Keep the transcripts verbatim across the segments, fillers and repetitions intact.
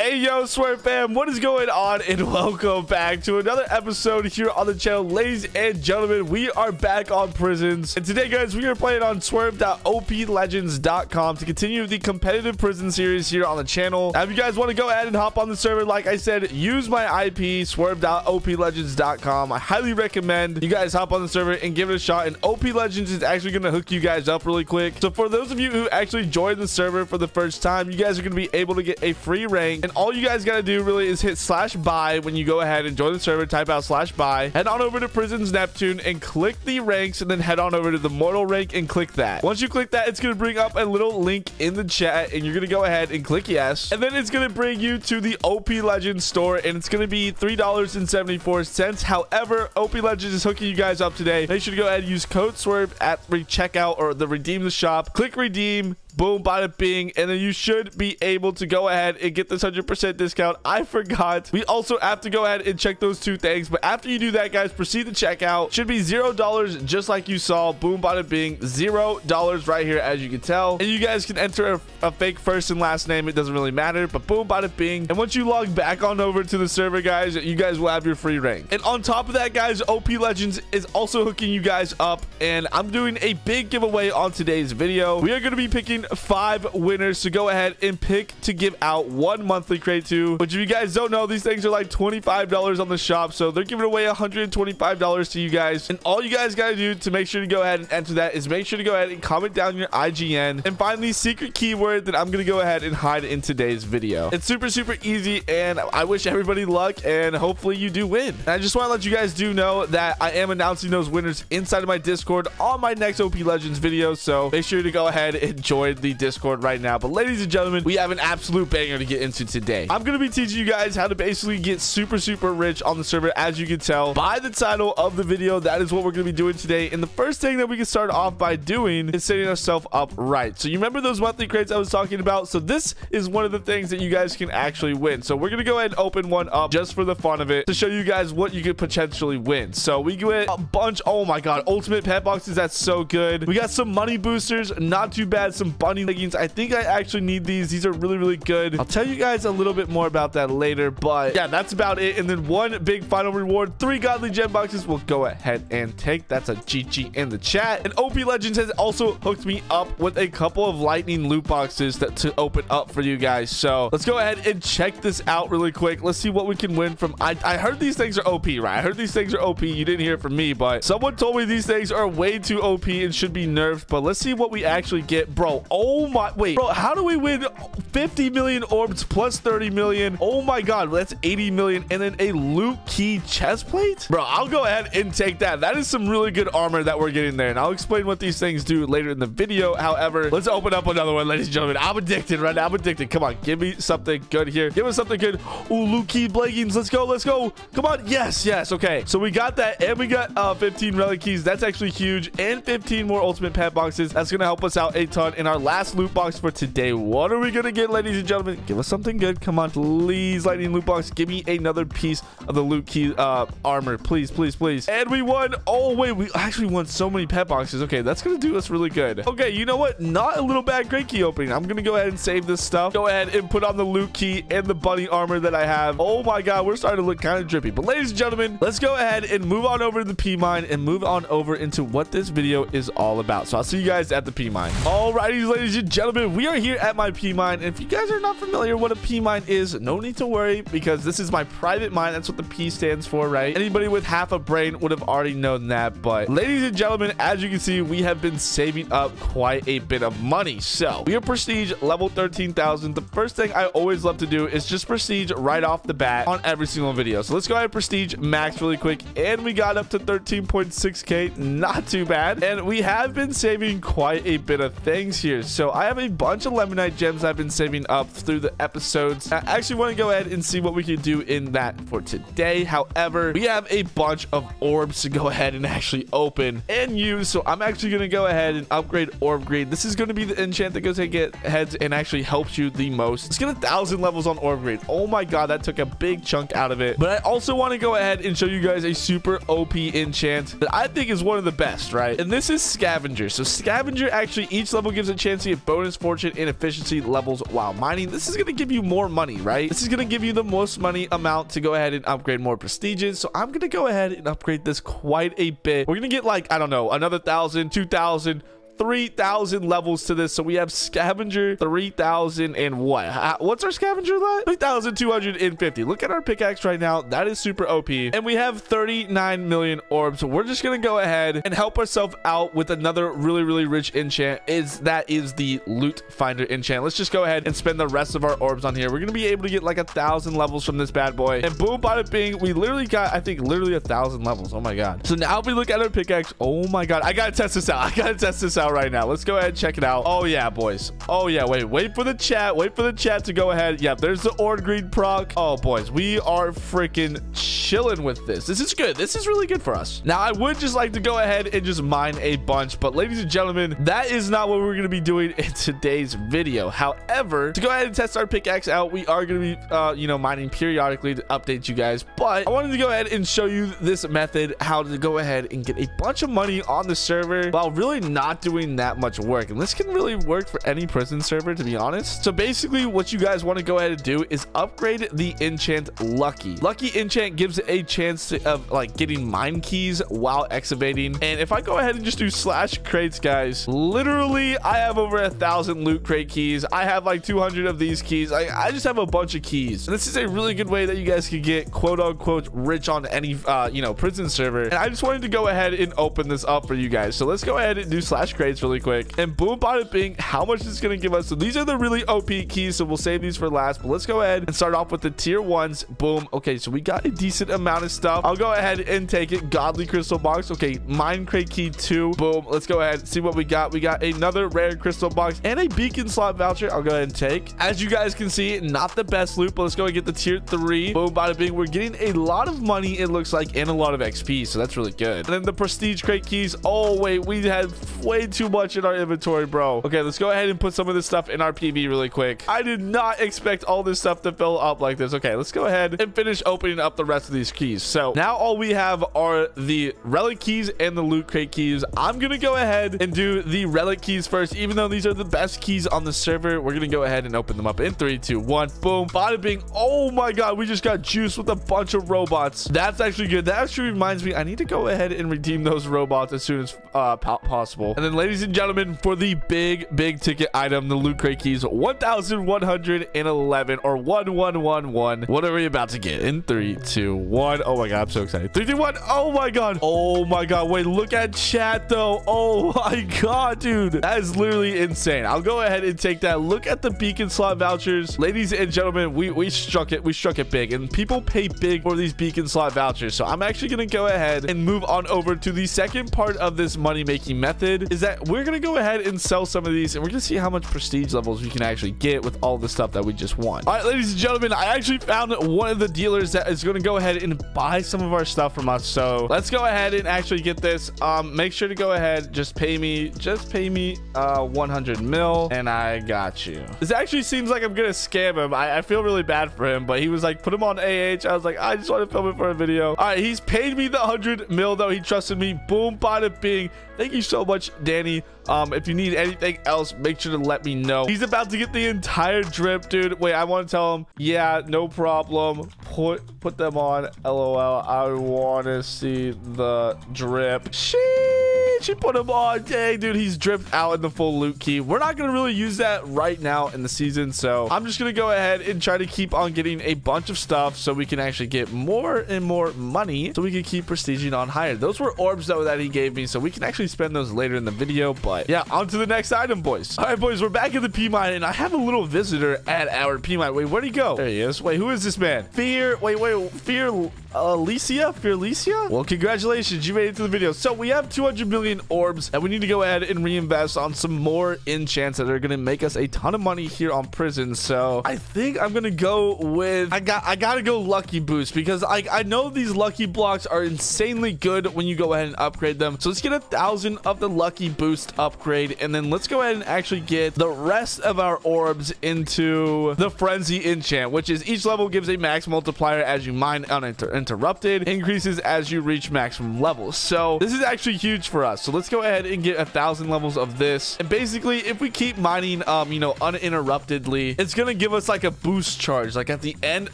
Hey yo, Swerve fam, what is going on, and welcome back to another episode here on the channel. Ladies and gentlemen, we are back on Prisons, and today guys we are playing on swerve dot O P legends dot com to continue the competitive prison series here on the channel. Now, if you guys want to go ahead and hop on the server, like I said, use my I P, swerve dot O P legends dot com. I highly recommend you guys hop on the server and give it a shot, and O P Legends is actually going to hook you guys up really quick. So for those of you who actually joined the server for the first time, you guys are going to be able to get a free rank, and all you guys gotta do really is hit slash buy when you go ahead and join the server. Type out slash buy, head on over to Prisons Neptune and click the ranks, and then head on over to the mortal rank and click that. Once you click that, it's gonna bring up a little link in the chat, and you're gonna go ahead and click yes, and then it's gonna bring you to the O P Legends store, and it's gonna be three dollars and seventy-four cents. However, O P Legends is hooking you guys up today. Make sure to go ahead and use code SWERVE at recheckout, or the redeem the shop. Click redeem, boom, bada bing, and then you should be able to go ahead and get this one hundred percent discount. I forgot, we also have to go ahead and check those two things, but after you do that guys, proceed to checkout. Should be zero dollars, just like you saw, boom, bada bing, zero dollars right here, as you can tell. And you guys can enter a, a fake first and last name, it doesn't really matter, but boom, bada bing, and once you log back on over to the server guys, you guys will have your free rank. And on top of that guys, O P Legends is also hooking you guys up, and I'm doing a big giveaway on today's video. We are going to be picking five winners, so go ahead and pick to give out one monthly crate to, which if you guys don't know, these things are like twenty-five dollars on the shop, so they're giving away one hundred twenty-five dollars to you guys. And all you guys gotta do to make sure to go ahead and enter that is make sure to go ahead and comment down your I G N and find the secret keyword that I'm gonna go ahead and hide in today's video. It's super super easy, and I wish everybody luck, and hopefully you do win. And I just want to let you guys do know that I am announcing those winners inside of my Discord on my next O P Legends video, so make sure to go ahead and join the Discord right now. But ladies and gentlemen, we have an absolute banger to get into today. I'm gonna be teaching you guys how to basically get super super rich on the server. As you can tell by the title of the video, that is what we're gonna be doing today. And the first thing that we can start off by doing is setting ourselves up right. So you remember those monthly crates I was talking about? So this is one of the things that you guys can actually win. So we're gonna go ahead and open one up just for the fun of it, to show you guys what you could potentially win. So we get a bunch, oh my god, ultimate pet boxes, that's so good. We got some money boosters, not too bad. Some bunny leggings, I think I actually need these. These are really really good. I'll tell you guys a little bit more about that later, but yeah, that's about it. And then one big final reward, three godly gem boxes, we'll go ahead and take. That's a G G in the chat. And O P Legends has also hooked me up with a couple of lightning loot boxes that to open up for you guys, so let's go ahead and check this out really quick. Let's see what we can win from. I, I heard these things are O P, right? I heard these things are O P. You didn't hear it from me, but someone told me these things are way too O P and should be nerfed. But let's see what we actually get, bro. Oh my, wait, bro, how do we win fifty million orbs plus thirty million? Oh my god, that's eighty million, and then a loot key chest plate, bro. I'll go ahead and take that. That is some really good armor that we're getting there, and I'll explain what these things do later in the video. However, let's open up another one, ladies and gentlemen. I'm addicted right now. I'm addicted. Come on, give me something good here. Give us something good. Ooh, loot key leggings. Let's go, let's go. Come on. Yes, yes. Okay, so we got that, and we got uh fifteen relic keys. That's actually huge, and fifteen more ultimate pet boxes. That's gonna help us out a ton. In our last loot box for today, what are we gonna get, ladies and gentlemen? Give us something good. Come on, please, lightning loot box. Give me another piece of the loot key uh armor, please, please, please. And we won. Oh wait, we actually won so many pet boxes. Okay, that's gonna do us really good. Okay, you know what, not a little bad great key opening. I'm gonna go ahead and save this stuff, go ahead and put on the loot key and the bunny armor that I have. Oh my god, we're starting to look kind of drippy. But ladies and gentlemen, let's go ahead and move on over to the P mine and move on over into what this video is all about. So I'll see you guys at the P mine. Alrighty, ladies and gentlemen, we are here at my P mine, and if you guys are not familiar what a P mine is, no need to worry, because this is my private mine. That's what the P stands for, right? Anybody with half a brain would have already known that. But ladies and gentlemen, as you can see, we have been saving up quite a bit of money. So we are prestige level thirteen thousand. The first thing I always love to do is just prestige right off the bat on every single video. So let's go ahead and prestige max really quick, and we got up to thirteen point six K, not too bad. And we have been saving quite a bit of things here. So I have a bunch of lemonite gems I've been saving up through the episodes. I actually want to go ahead and see what we can do in that for today. However, we have a bunch of orbs to go ahead and actually open and use, so I'm actually going to go ahead and upgrade orb greed. This is going to be the enchant that goes ahead and get heads and actually helps you the most. Let's get a thousand levels on orb greed. Oh my god, that took a big chunk out of it. But I also want to go ahead and show you guys a super O P enchant that I think is one of the best, right? And this is scavenger. So scavenger, actually each level gives a chance to get bonus fortune and efficiency levels while mining. This is going to give you more money, right? This is going to give you the most money amount to go ahead and upgrade more prestiges. So I'm going to go ahead and upgrade this quite a bit. We're going to get like, I don't know, another thousand, two thousand, three thousand levels to this. So we have scavenger three thousand and what? Uh, what's our scavenger lot? three thousand two hundred fifty. Look at our pickaxe right now. That is super O P. And we have thirty-nine million orbs. So we're just going to go ahead and help ourselves out with another really, really rich enchant. Is that is the loot finder enchant. Let's just go ahead and spend the rest of our orbs on here. We're going to be able to get like a thousand levels from this bad boy. And boom, bada bing. We literally got, I think, literally a thousand levels. Oh my God. So now if we look at our pickaxe. Oh my God. I got to test this out. I got to test this out. Right now, let's go ahead and check it out. Oh yeah, boys. Oh yeah, wait wait for the chat, wait for the chat to go ahead. Yep, there's the ord greed proc. Oh boys, we are freaking chilling with this. This is good. This is really good for us. Now I would just like to go ahead and just mine a bunch, but ladies and gentlemen, that is not what we're going to be doing in today's video. However, to go ahead and test our pickaxe out, we are going to be uh you know, mining periodically to update you guys, but I wanted to go ahead and show you this method, how to go ahead and get a bunch of money on the server while really not doing that much work. And this can really work for any prison server, to be honest. So basically what you guys want to go ahead and do is upgrade the enchant lucky. Lucky enchant gives a chance to, of like getting mine keys while excavating. And if I go ahead and just do slash crates, guys, literally I have over a thousand loot crate keys. I have like two hundred of these keys. I, I just have a bunch of keys. And this is a really good way that you guys can get quote unquote rich on any uh you know, prison server. And I just wanted to go ahead and open this up for you guys. So let's go ahead and do slash crates really quick, and boom bada bing, how much is gonna give us. So these are the really O P keys, so we'll save these for last, but let's go ahead and start off with the tier ones. Boom. Okay, so we got a decent amount of stuff. I'll go ahead and take it. Godly crystal box. Okay, mine crate key two. Boom, let's go ahead and see what we got. We got another rare crystal box and a beacon slot voucher. I'll go ahead and take. As you guys can see, not the best loot, but let's go and get the tier three. Boom bada bing, we're getting a lot of money, it looks like, and a lot of X P, so that's really good. And then the prestige crate keys. Oh wait, we had way too too much in our inventory, bro. Okay, let's go ahead and put some of this stuff in our P V really quick. I did not expect all this stuff to fill up like this. Okay, let's go ahead and finish opening up the rest of these keys. So now all we have are the relic keys and the loot crate keys. I'm gonna go ahead and do the relic keys first, even though these are the best keys on the server. We're gonna go ahead and open them up in three two one. Boom bada bing. Oh my God, we just got juiced with a bunch of robots. That's actually good. That actually reminds me, I need to go ahead and redeem those robots as soon as uh possible. And then later, ladies and gentlemen, for the big, big ticket item, the loot crate keys, one thousand one hundred eleven or one one one one. What are we about to get in three, two, one? Oh my God, I'm so excited. three, two, one. Oh my God. Oh my God. Wait, look at chat though. Oh my God, dude. That is literally insane. I'll go ahead and take that. Look at the beacon slot vouchers. Ladies and gentlemen, we, we struck it. We struck it big, and people pay big for these beacon slot vouchers. So I'm actually going to go ahead and move on over to the second part of this money-making method, is that we're gonna go ahead and sell some of these, and we're gonna see how much prestige levels we can actually get with all the stuff that we just won. All right, ladies and gentlemen, I actually found one of the dealers that is gonna go ahead and buy some of our stuff from us. So let's go ahead and actually get this. Um make sure to go ahead, just pay me just pay me uh one hundred mil and I got you. This actually seems like I'm gonna scam him. I, I feel really bad for him, but he was like, put him on A H. I was like, I just want to film it for a video. All right, he's paid me the one hundred mil though. He trusted me. Boom bada bing. Thank you so much, Danny. Um, if you need anything else, make sure to let me know. He's about to get the entire drip, dude. Wait, I want to tell him, yeah, no problem. Put put them on, LOL. I want to see the drip. Sheesh. She put him on. Dang, dude, he's dripped out in the full loot key. We're not gonna really use that right now in the season, so I'm just gonna go ahead and try to keep on getting a bunch of stuff so we can actually get more and more money so we can keep prestiging on higher. Those were orbs though that he gave me, so we can actually spend those later in the video. But yeah, on to the next item, boys. All right, boys, we're back at the P mine, and I have a little visitor at our P mine. Wait, where'd he go? There he is. Wait, who is this man? Fear. Wait, wait, Fear. Alicia? Fearlicia? Well, congratulations, you made it to the video. So we have two hundred million orbs, and we need to go ahead and reinvest on some more enchants that are gonna make us a ton of money here on prison. So I think I'm gonna go with, I got I gotta go lucky boost, because I, I know these lucky blocks are insanely good when you go ahead and upgrade them. So let's get a thousand of the lucky boost upgrade, and then let's go ahead and actually get the rest of our orbs into the frenzy enchant, which is each level gives a max multiplier as you mine uninterrupted, increases as you reach maximum levels. So this is actually huge for us. So let's go ahead and get a thousand levels of this. And basically, if we keep mining, um, you know, uninterruptedly, it's gonna give us like a boost charge. Like at the end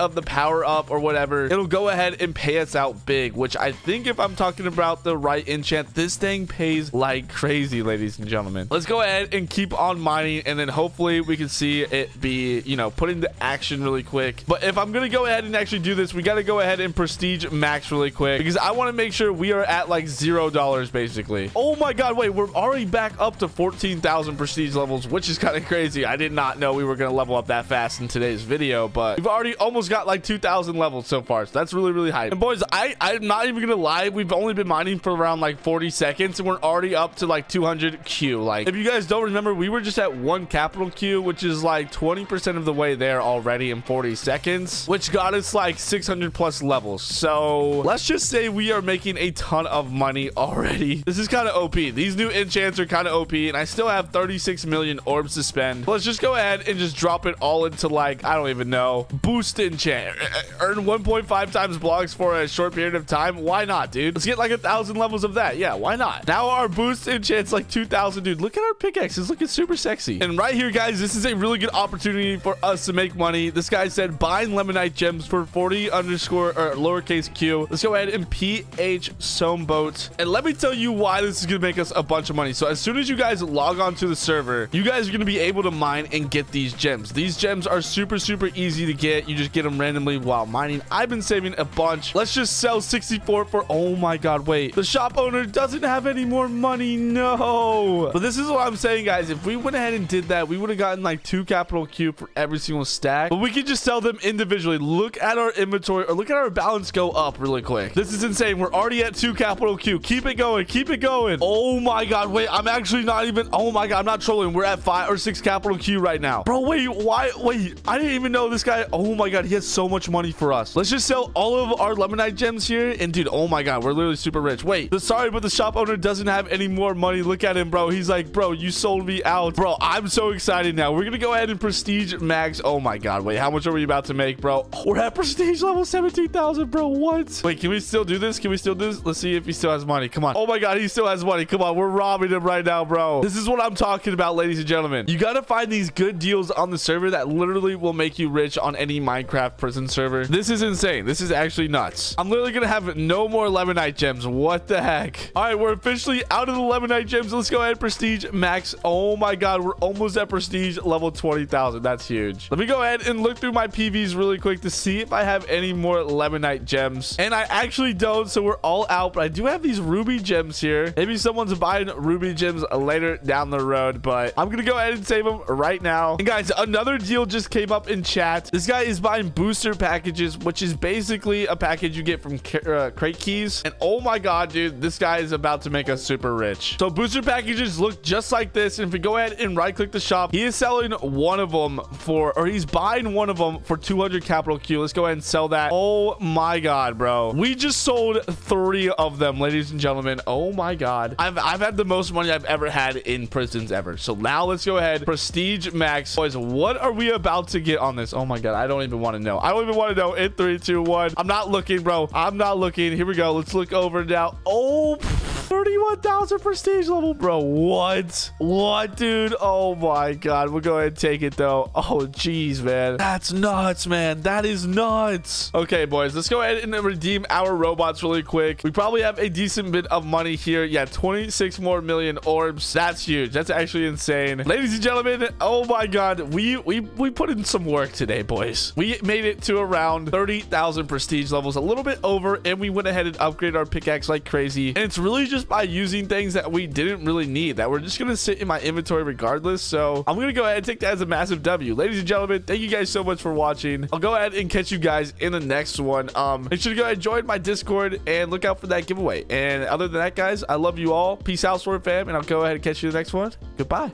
of the power up or whatever, it'll go ahead and pay us out big, which I think if I'm talking about the right enchant, this thing pays like crazy, ladies and gentlemen. Let's go ahead and keep on mining, and then hopefully we can see it be, you know, put into action really quick. But if I'm gonna go ahead and actually do this, we gotta go ahead and prestige max really quick, because I want to make sure we are at like zero dollars basically. Oh my god, wait, we're already back up to fourteen thousand prestige levels, which is kind of crazy. I did not know we were gonna level up that fast in today's video, but we've already almost got like two thousand levels so far, so that's really really hype. And boys, I I'm not even gonna lie, we've only been mining for around like forty seconds and we're already up to like two hundred Q. Like if you guys don't remember, we were just at one capital Q, which is like twenty percent of the way there already in forty seconds, which got us like six hundred plus levels. So let's just say we are making a ton of money already. This is kind of O P. These new enchants are kind of O P, and I still have thirty-six million orbs to spend. Let's just go ahead and just drop it all into like, I don't even know, boost enchant. Earn one point five times blocks for a short period of time. Why not, dude? Let's get like a thousand levels of that. Yeah, why not? Now our boost enchant's like two thousand, dude. Look at our pickaxe. It's looking super sexy. And right here, guys, this is a really good opportunity for us to make money. This guy said buying lemonite gems for forty underscore or lowercase q. Let's go ahead and P H Someboat. And let me tell you why this is gonna make us a bunch of money. So as soon as you guys log on to the server, you guys are gonna be able to mine and get these gems. These gems are super, super easy to get. You just get them randomly while mining. I've been saving a bunch. Let's just sell sixty-four for, oh my god, wait. The shop owner doesn't have any more money. No. But this is what I'm saying, guys. If we went ahead and did that, we would have gotten like two capital Q for every single stack. But we could just sell them individually. Look at our inventory, or look at our balance go up really quick. This is insane. We're already at two capital Q. Keep it going. Keep it going. Oh my god. Wait, I'm actually not even, oh my god, I'm not trolling. We're at five or six capital Q right now. Bro, wait, why? Wait, I didn't even know this guy. Oh my god, he has so much money for us. Let's just sell all of our lemonade gems here. And dude, oh my god, we're literally super rich. Wait, the, sorry, but the shop owner doesn't have any more money. Look at him, bro. He's like, bro, you sold me out. Bro, I'm so excited now. We're gonna go ahead and prestige max. Oh my god, wait, how much are we about to make, bro? Oh, we're at prestige level seventeen thousand, bro. What? Wait, can we still do this? Can we still do this? Let's see if he still has money. Come on. Oh my god, he still has money. Come on, we're robbing him right now, bro. This is what I'm talking about, ladies and gentlemen. You gotta find these good deals on the server that literally will make you rich on any Minecraft prison server. This is insane. This is actually nuts. I'm literally gonna have no more lemonite gems. What the heck? All right, we're officially out of the lemonite gems. Let's go ahead and prestige max. Oh my god, we're almost at prestige level twenty thousand. That's huge. Let me go ahead and look through my P Vs really quick to see if I have any more lemonite gems, and I actually don't, so we're all out. But I do have these ruby gems here. Maybe someone's buying ruby gems later down the road, but I'm gonna go ahead and save them right now. And guys, another deal just came up in chat. This guy is buying booster packages, which is basically a package you get from uh, crate keys. And oh my god, dude, this guy is about to make us super rich. So booster packages look just like this, and if we go ahead and right click the shop, he is selling one of them for, or he's buying one of them for two hundred capital Q. Let's go ahead and sell that. Oh my god, bro, we just sold three of them, ladies and gentlemen. Oh my god, I've, I've had the most money I've ever had in prisons ever. So now let's go ahead, prestige max. Boys, what are we about to get on this? Oh my god, I don't even want to know. I don't even want to know. In three, two, one, I'm not looking, bro. I'm not looking. Here we go. Let's look over now. Oh, thirty-one thousand prestige level, bro. What? What, dude? Oh my god, we'll go ahead and take it though. Oh jeez, man, that's nuts, man. That is nuts. Okay boys, let's go ahead and redeem our robots really quick. We probably have a decent bit of money here. Yeah, twenty-six more million orbs. That's huge. That's actually insane, ladies and gentlemen. Oh my god, we we we put in some work today, boys. We made it to around thirty thousand prestige levels, a little bit over, and we went ahead and upgraded our pickaxe like crazy. And it's really just by using things that we didn't really need, that we're just gonna sit in my inventory regardless. So I'm gonna go ahead and take that as a massive W. Ladies and gentlemen, thank you guys so much for watching. I'll go ahead and catch you guys in the next one. Um make sure to go ahead and join my Discord and look out for that giveaway. And other than that, guys, I love you all. Peace out, Swerve fam, and I'll go ahead and catch you in the next one. Goodbye.